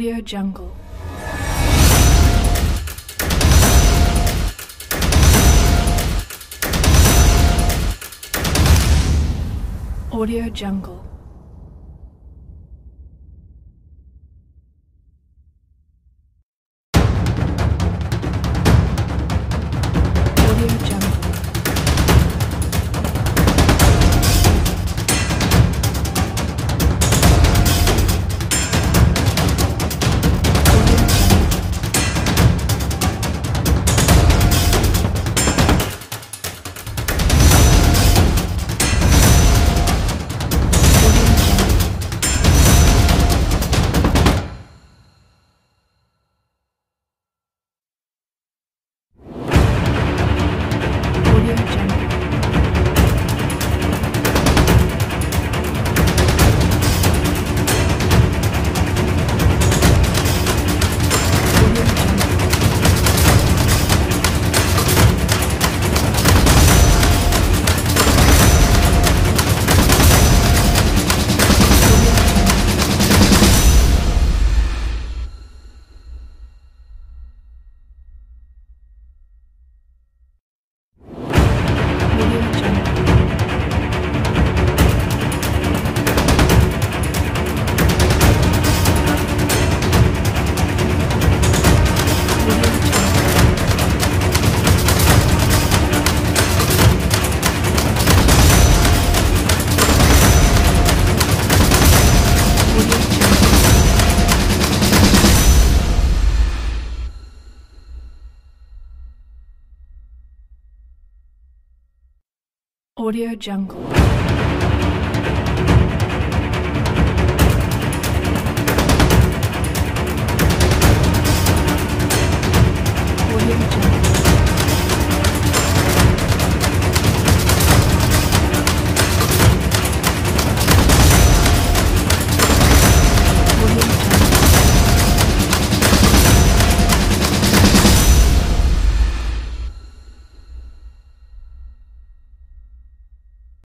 Audio Jungle. Audio Jungle. Audio Jungle.